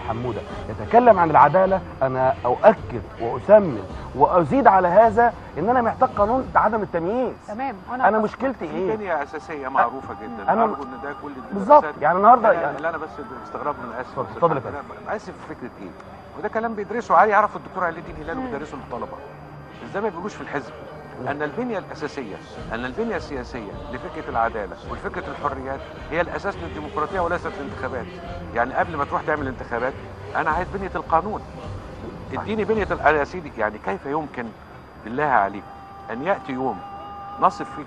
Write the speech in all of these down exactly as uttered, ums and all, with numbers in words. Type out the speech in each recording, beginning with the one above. حمودة يتكلم عن العدالة، أنا أؤكد وأسمن وأزيد على هذا إن أنا محتاج قانون عدم التمييز. تمام. أنا, أنا مشكلتي إيه؟ في دنيا أساسية معروفة جدا. أنا معروف إن ده كل بالظبط يعني النهارده يعني اللي أنا بس استغراب من الأسف. اتفضل اتفضل. أنا آسف في فكرة إيه؟ وده كلام بيدرسه عالي، يعرف الدكتور علاء الدين هلال وبيدرسه للطلبة. إزاي ما بيقولوش في الحزب أن البنية الأساسية أن البنية السياسية لفكرة العدالة ولفكرة الحريات هي الأساس للديمقراطية وليست الانتخابات. يعني قبل ما تروح تعمل انتخابات أنا عايز بنية القانون، اديني بنية يا سيدي. يعني كيف يمكن بالله عليك أن يأتي يوم نصف فيه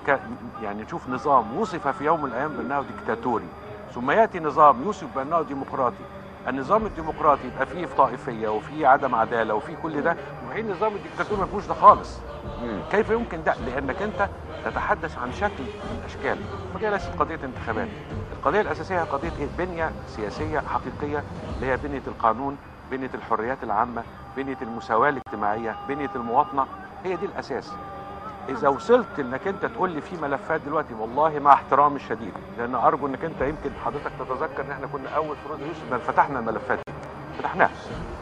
يعني نشوف نظام وصف في يوم من الأيام بأنه ديكتاتوري ثم يأتي نظام يوصف بأنه ديمقراطي. النظام الديمقراطي يبقى فيه طائفيه وفيه عدم عداله وفيه كل ده، وحين نظام الدكتاتور ما فيهوش ده خالص. مم. كيف يمكن ده؟ لانك انت تتحدث عن شكل من الاشكال، ودي ليست قضيه انتخابات. القضيه الاساسيه قضيه ايه؟ بنيه سياسيه حقيقيه اللي هي بنيه القانون، بنيه الحريات العامه، بنيه المساواه الاجتماعيه، بنيه المواطنه، هي دي الاساس. إذا وصلت إنك أنت تقول لي في ملفات دلوقتي، والله مع احترامي الشديد، لأن أرجو إنك أنت يمكن حضرتك تتذكر إن إحنا كنا أول فروض يوسف ما فتحنا الملفات دي، فتحناها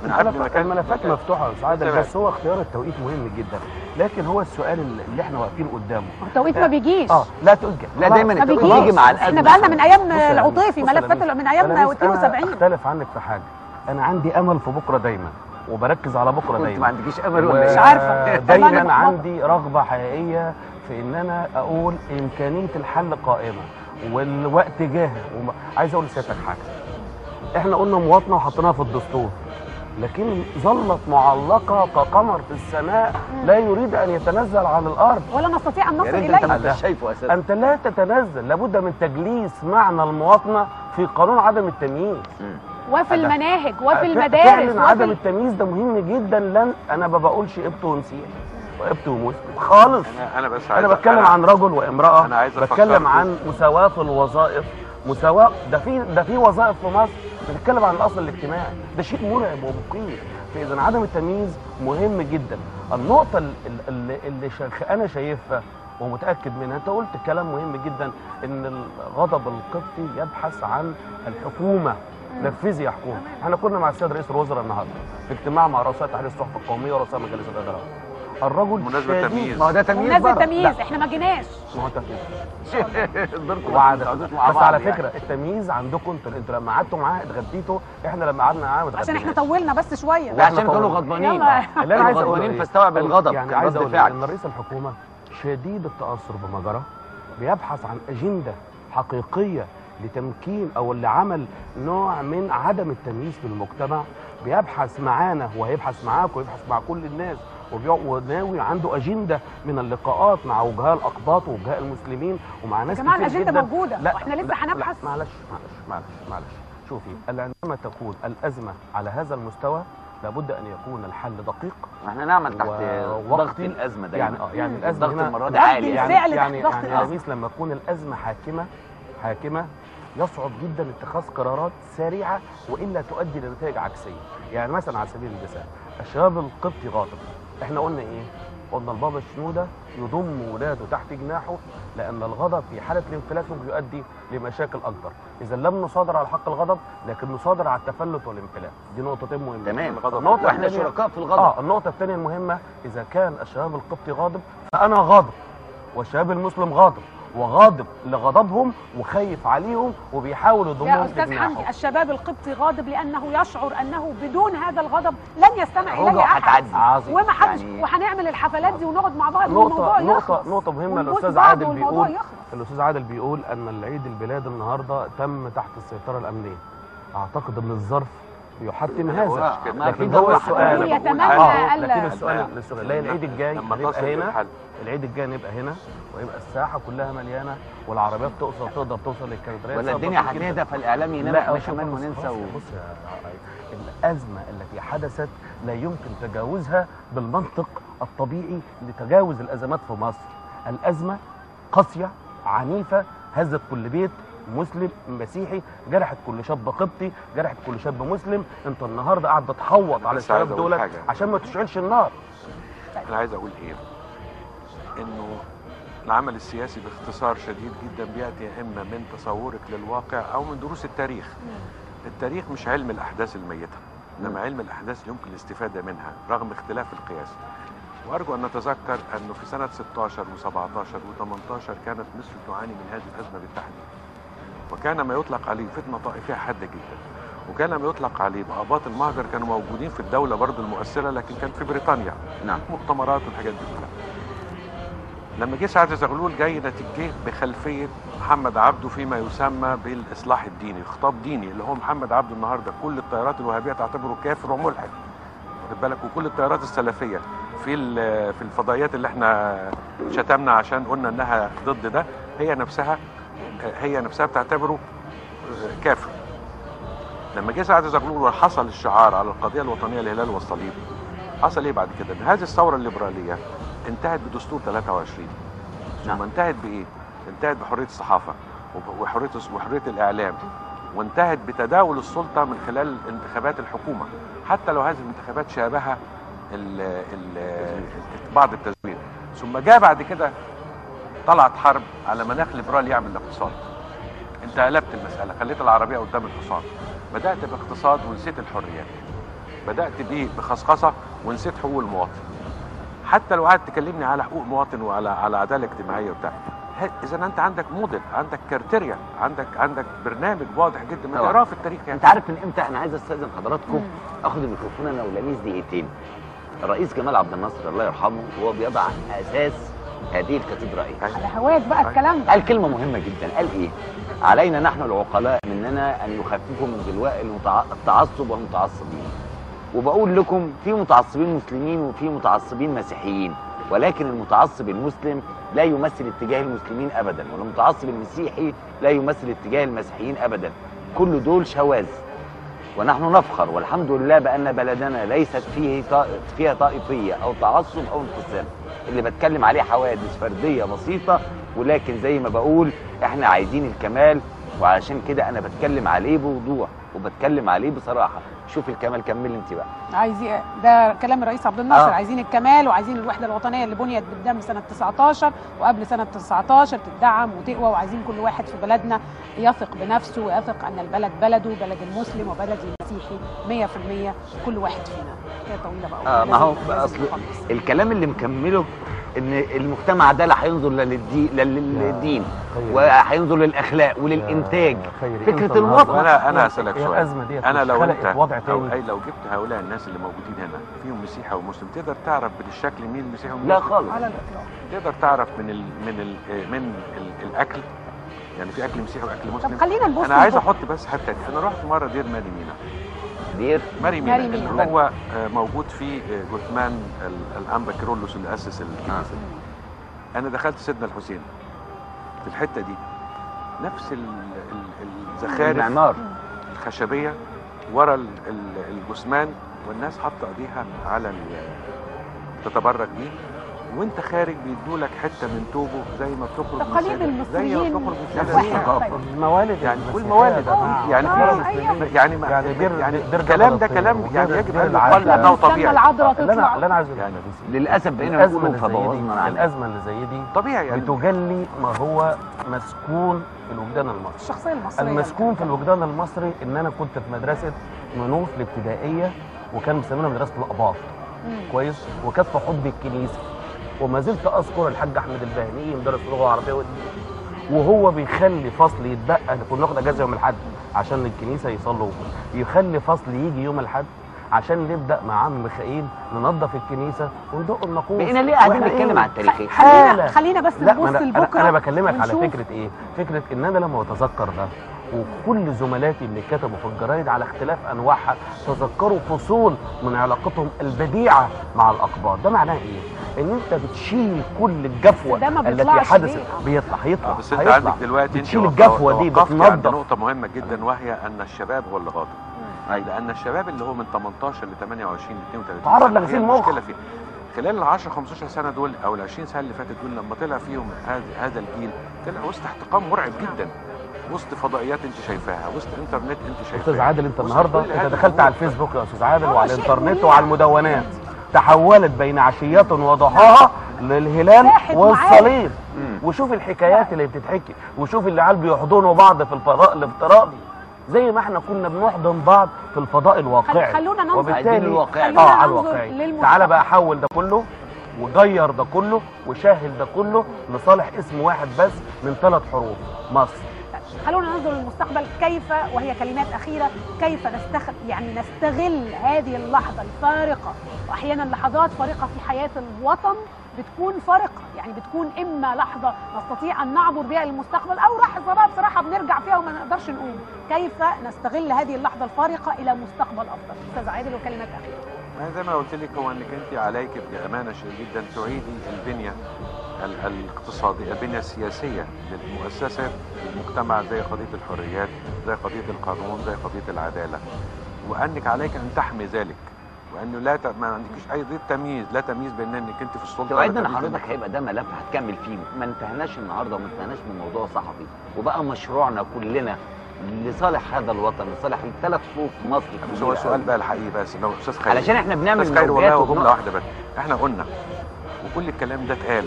من قبل ما كان الملفات مفتوحة يا سعادة، بس هو اختيار التوقيت مهم جدا، لكن هو السؤال اللي إحنا واقفين قدامه التوقيت ما بيجيش. أه لا تؤجل، لا دايما التوقيت بيجي مع الأزمة. إحنا بقى لنا من أيام العطيفي ملفات من أيام اثنين وسبعين. أنا أختلف عنك في حاجة، أنا عندي أمل في بكرة دايما وبركز على بكره دايما. انت ما عندكيش امل ولا مش عارفه؟ دايما عندي رغبه حقيقيه في ان انا اقول امكانيه الحل قائمه والوقت جه. عايز اقول لسيادتك حاجه، احنا قلنا مواطنه وحطيناها في الدستور، لكن ظلت معلقه كقمر في السماء لا يريد ان يتنزل عن الارض ولا نستطيع ان نصل اليه. انت مش شايفه اساسا، انت لا تتنزل، لابد من تجليس معنى المواطنه في قانون عدم التمييز وفي المناهج وفي المدارس. فعلا عدم التمييز ده مهم جدا. لن انا ما بقولش ابت ونسيح وابت ومسلم خالص. انا, أنا بس عايز انا بتكلم أنا عن رجل وامراه. أنا عايز بتكلم عن مساواه في الوظائف، مساواه. ده في ده في وظائف في مصر بتتكلم عن الاصل الاجتماعي، ده شيء مرعب ومقيم. فاذا عدم التمييز مهم جدا. النقطه اللي, اللي انا شايفها ومتاكد منها، انت قلت كلام مهم جدا ان الغضب القبطي يبحث عن الحكومه نفذي يا حكومه. احنا كنا مع السيد رئيس الوزراء النهارده في اجتماع مع رؤساء اتحاد الصحف القوميه ورؤساء مجالس الاداره. الرجل مناسبة تمييز، ما هو ده تمييز، مناسبة تمييز، احنا ما جيناش. ما هو تمييز بس على فكره يعني. التمييز عندكم انتوا، انتوا لما قعدتوا معاه اتغديتوا، احنا لما قعدنا معاه ما اتغديناش عشان احنا طولنا بس شويه، لا عشان كانوا غضبانين. اللي انا عايز اقوله فاستوعب الغضب يعني، عايز اقول ان رئيس الحكومه شديد التاثر بما جرى، بيبحث عن اجنده حقيقيه لتمكين او اللي عمل نوع من عدم التمييز في المجتمع. بيبحث معانا وهيبحث معاك ويبحث مع كل الناس، وناوي عنده اجنده من اللقاءات مع وجهاء الاقباط ووجهاء المسلمين ومع ناس كتير جدا. كمان الاجنده موجوده واحنا لسه هنبحث. معلش معلش معلش معلش شوفي، عندما تكون الازمه على هذا المستوى لابد ان يكون الحل دقيق. احنا نعمل تحت ضغط الازمه دايما. يعني اه يعني الازمه ضغط المره دي عالي يعني يعني يعني يا ريس، لما تكون الازمه حاكمه حاكمه يصعب جدا اتخاذ قرارات سريعه والا تؤدي لنتائج عكسيه. يعني مثلا على سبيل المثال الشباب القبطي غاضب، احنا قلنا ايه؟ قلنا البابا الشنوده يضم ولاده تحت جناحه لان الغضب في حاله الانفلات بيؤدي لمشاكل اكبر. اذا لم نصادر على حق الغضب لكن نصادر على التفلت والانفلات. دي نقطتين مهمه. تمام. النقطه احنا شركاء في الغضب. اه النقطه الثانيه المهمه، اذا كان الشباب القبطي غاضب فانا غاضب والشباب المسلم غاضب وغاضب لغضبهم وخايف عليهم وبيحاول يضمهم. يا استاذ حمدي، الشباب القبطي غاضب لانه يشعر انه بدون هذا الغضب لن يستمع اليه احد وما حدش يعني... وهنعمل الحفلات دي ونقعد مع بعض والموضوع يخلص. نقطه نقطه مهمه. الاستاذ عادل بيقول يخلص. الاستاذ عادل بيقول ان العيد البلاد النهارده تم تحت السيطره الامنيه. اعتقد ان الظرف يحتم هذا، لكن هو السؤال يتمنى لكن السؤال السؤال لا العيد الجاي نبقى هنا، العيد الجاي نبقى هنا ويبقى الساحه كلها مليانه والعربيات توصل تقدر توصل للكادرات ولا الدنيا هتهدى فالاعلام ينام احنا كمان وننسى. بص يا الازمه التي حدثت لا يمكن تجاوزها بالمنطق الطبيعي لتجاوز الازمات في مصر. الازمه قاسيه عنيفه، هزت كل بيت مسلم مسيحي، جرحت كل شاب قبطي، جرحت كل شاب مسلم. انت النهارده قاعد بتحوط على الشباب دولت عشان ما تشعلش النار. انا عايز اقول ايه؟ انه العمل السياسي باختصار شديد جدا بياتي يا اما من تصورك للواقع او من دروس التاريخ. التاريخ مش علم الأحداث الميتة، إنما علم الأحداث اللي يمكن الاستفادة منها رغم اختلاف القياس. وأرجو أن نتذكر أنه في سنة ستة عشر وسبعة عشر وثمانية عشر كانت مصر تعاني من هذه الأزمة بالتحديد، وكان ما يطلق عليه فتنة طائفية حادة جدا، وكان ما يطلق عليه بآباط المهجر كانوا موجودين في الدولة برضه المؤثرة، لكن كان في بريطانيا. نعم. مؤتمرات والحاجات دي كلها. لما جه سعد زغلول جاي نتيجه بخلفيه محمد عبده فيما يسمى بالاصلاح الديني، خطاب ديني اللي هو محمد عبده النهارده كل التيارات الوهابيه تعتبره كافر وملحد، واخد بالك، وكل التيارات السلفيه في في الفضائيات اللي احنا شتمنا عشان قلنا انها ضد ده، هي نفسها هي نفسها بتعتبره كافر. لما جه سعد زغلول وحصل الشعار على القضيه الوطنيه للهلال والصليب، حصل ايه بعد كده؟ هذه الثوره الليبراليه انتهت بدستور ثلاثة وعشرين. نعم. ثم انتهت بايه؟ انتهت بحريه الصحافه وحريه وحريه الاعلام، وانتهت بتداول السلطه من خلال انتخابات الحكومه، حتى لو هذه الانتخابات شابهه ال ال بعض التزوير. ثم جاء بعد كده طلعت حرب على مناخ ليبرالي يعمل الاقتصاد. انت قلبت المساله، خليت العربيه قدام الحصان، بدات باقتصاد ونسيت الحريات، بدات بيه بخصخصه ونسيت حقوق المواطن. حتى لو قعدت تكلمني على حقوق مواطن وعلى على عداله اجتماعيه وبتاع، اذا انت عندك موديل، عندك كريتيريا، عندك عندك برنامج واضح جدا ما تقراه في التاريخ. يعني انت عارف من امتى انا عايز استاذن حضراتكم اخد الميكروفون انا ولميس دقيقتين. الرئيس جمال عبد الناصر الله يرحمه وهو بيضع اساس هذه الكاتدرائيه على هواك بقى الكلام ده، قال كلمه مهمه جدا، قال ايه؟ علينا نحن العقلاء مننا ان يخففوا من جلواء التعصب والمتعصبين. وبقول لكم في متعصبين مسلمين وفي متعصبين مسيحيين، ولكن المتعصب المسلم لا يمثل اتجاه المسلمين ابدا، والمتعصب المسيحي لا يمثل اتجاه المسيحيين ابدا، كل دول شواذ. ونحن نفخر والحمد لله بان بلدنا ليست فيه فيها طائفيه او تعصب او انقسام. اللي بتكلم عليه حوادث فرديه بسيطه، ولكن زي ما بقول احنا عايزين الكمال، وعشان كده انا بتكلم عليه بوضوح وبتكلم عليه بصراحه. شوف الكمال، كملي انت بقى. عايزين ده كلام الرئيس عبد الناصر، آه. عايزين الكمال وعايزين الوحده الوطنيه اللي بنيت بالدم سنه تسعة عشر وقبل سنه تسعة عشر تدعم وتقوى، وعايزين كل واحد في بلدنا يثق بنفسه ويثق ان البلد بلده، بلد المسلم وبلد المسيحي مية في المية كل واحد فينا. هي طويله بقى. آه ما هو اصل الكلام اللي مكمله ان المجتمع ده لا هينظر لا للدين لا للدين وهينظر للاخلاق وللانتاج، فكره الوطن. انا انا هسالك سؤال، انا لو انت لو, لو جبت هؤلاء الناس اللي موجودين هنا فيهم مسيحي ومسلم، تقدر تعرف بالشكل مين مسيحي ومسلم؟ لا خالص، على الاطلاق. تقدر تعرف من ال من ال من ال الاكل، يعني في اكل مسيحي واكل مسلم. طب خلينا نبص، انا عايز احط بس حته دي. انا رحت مره دير ماري مينا، دير ماري مينا اللي هو موجود فيه جثمان الانبا كيرلس اللي اسس الكنيسه. آه. انا دخلت سيدنا الحسين في الحته دي، نفس الزخارف المعمار الخشبيه ورا الجثمان، والناس حاطه ايديها على تتبرك بيه، وانت خارج بيدولك حته من توبه زي ما بتخرج من سيدك، زي ما بتخرج من الموالد، يعني والموالد يعني يعني يعني الكلام ده كلام يعني يجب ان يقال انه طبيعي. اللي انا عايزه للاسف بقينا نقوله فبوظنا على الازمه اللي زي دي. طبيعي يعني بتجلي ما هو مسكون في الوجدان المصري، الشخصيه المصريه المسكون في الوجدان المصري. ان انا كنت في مدرسه منوف الابتدائيه وكان مسمينها مدرسه الاباط، كويس، وكانت في حب الكنيسه، وما زلت اذكر الحاج احمد البهنيقي مدرس اللغه العربيه والدين وهو بيخلي فصل يتبقى. احنا كنا بناخد اجازه يوم الاحد عشان الكنيسه يصلوا، يخلي فصل يجي يوم الاحد عشان نبدا مع عم ميخائيل ننظف الكنيسه وندق الناقوس. بقينا ليه قاعدين نتكلم على التاريخ؟ خلينا خلينا بس نبص لبكره. انا بكلمك على فكره ايه؟ فكره ان انا لما بتذكر ده وكل زملاتي اللي كتبوا في الجرايد على اختلاف انواعها تذكروا فصول من علاقتهم البديعه مع الاقباط، ده معناه ايه؟ ان انت بتشيل كل الجفوه التي حدثت. بيطلع هيطلع بس انت عندك دلوقتي بتشيل الجفوه دي، بتنضف نقطه مهمه جدا، وهي ان الشباب هو اللي غاضب. لان الشباب اللي هو من ثمانية عشر ل ثمانية وعشرين ل اثنين وثلاثين تعرض لغسيل مخ خلال ال عشرة خمستاشر سنه دول او ال عشرين سنه اللي فاتت دول. لما طلع فيهم هذا الجيل طلع وسط احتقان مرعب جدا، وسط فضائيات انت شايفاها، وسط انترنت انت شايفاها. استاذ عادل انت النهارده انت دخلت على الفيسبوك يا استاذ عادل وعلى الانترنت وعلى المدونات، تحولت بين عشيات وضحاها للهلال والصليب. وشوف الحكايات اللي بتتحكي، وشوف اللي عيال بيحضنوا بعض في الفضاء الافتراضي، زي ما احنا كنا بنحضن بعض في الفضاء الواقعي. خلونا ننظر وبالتالي الواقعي اه على الواقعي. تعالى بقى حول ده كله وغير ده كله وشاهد ده كله لصالح اسم واحد بس من ثلاث حروف: مصر. خلونا ننظر للمستقبل، كيف، وهي كلمات أخيرة، كيف نستخ... يعني نستغل هذه اللحظة الفارقة، وأحيانا لحظات فارقة في حياة الوطن بتكون فارقة، يعني بتكون إما لحظة نستطيع أن نعبر بها المستقبل، أو لحظة بقى بصراحة بنرجع فيها وما نقدرش نقوم. كيف نستغل هذه اللحظة الفارقة إلى مستقبل أفضل؟ أستاذ عادل وكلمات أخيرة. زي ما قلت لك، هو انك انت عليك بامانه شديده ان تعيدي البنيه الاقتصاديه، البنيه السياسيه للمؤسسه المجتمع، زي قضيه الحريات، زي قضيه القانون، زي قضيه العداله، وانك عليك ان تحمي ذلك، وانه لا ت... ما عندكيش اي ضد تمييز، لا تمييز بين انك انت في السلطه. توعدنا حضرتك هيبقى ده ملف هتكمل فيه، ما انتهناش النهارده، ما انتهناش من موضوع صحفي، وبقى مشروعنا كلنا لصالح هذا الوطن، لصالح الثلاث صوف مصر. بس هو السؤال بقى الحقيقي بقى لو استاذ خير، علشان احنا بنعمل جمله واحده بس، احنا قلنا وكل الكلام ده اتقال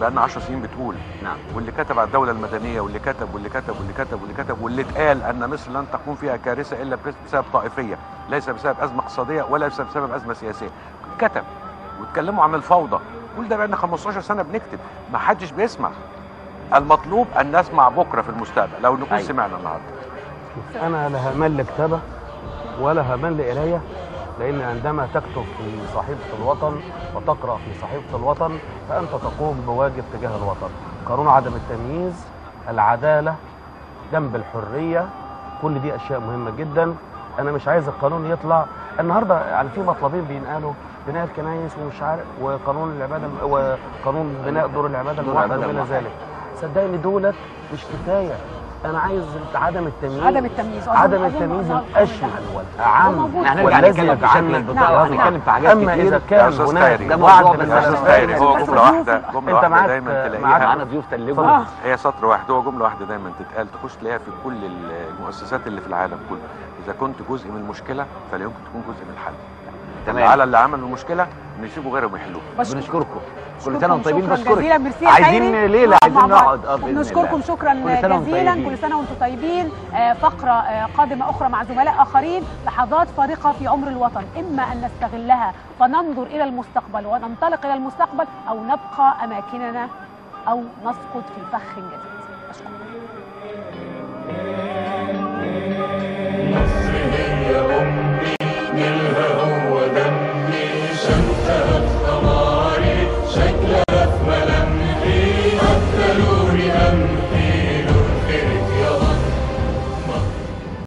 بقى لنا عشر سنين بتقول، نعم، واللي كتب على الدوله المدنيه، واللي كتب واللي كتب واللي كتب واللي كتب، واللي اتقال ان مصر لن تقوم فيها كارثه الا بسبب طائفيه، ليس بسبب ازمه اقتصاديه ولا بسبب ازمه سياسيه. كتب واتكلموا عن الفوضى، كل ده بقى لنا خمستاشر سنه بنكتب، ما حدش بيسمع. المطلوب ان نسمع بكره في المستقبل، لو نكون سمعنا النهارده. انا لا همل لكتابه ولا همل لقرايه، لان عندما تكتب في صحيفه الوطن وتقرا في صحيفه الوطن فانت تقوم بواجب تجاه الوطن. قانون عدم التمييز، العداله جنب الحريه، كل دي اشياء مهمه جدا. انا مش عايز القانون يطلع النهارده على في مطلبين بينقالوا: بناء الكنايس ومش عارف، وقانون العباده، وقانون بناء دور العباده الواحد وما ذلك. صدقني دولت مش كفايه، انا عايز عدم التمييز، عدم التمييز عدم التمييز الاشمل والاعم. احنا بنتكلم يعني في شكل البطاقه، بنتكلم في حاجات كتير. اذا كان هناك ده موضوع بس، هو جمله واحده، جمله واحده دايما تلاقيها، معانا ضيوف تلجوا، هي سطر واحد، هو جمله واحده دايما تتقال، تخش تلاقيها في كل المؤسسات اللي في العالم كله: اذا كنت جزء من المشكله فلا يمكن تكون جزء من الحل. تمام. على اللي عملوا المشكله نسيبوا غيرهم يحلوها. بنشكركم، كل سنه وانتم طيبين. بشكرك، عايزين ليله، عايزين نقعد. بنشكركم شكرا جزيلا، كل سنه وانتم طيبين. فقره قادمه اخرى مع زملاء اخرين، لحظات فارقه في عمر الوطن، اما ان نستغلها فننظر الى المستقبل وننطلق الى المستقبل، او نبقى اماكننا او نسقط في فخ جديد. اشكركم.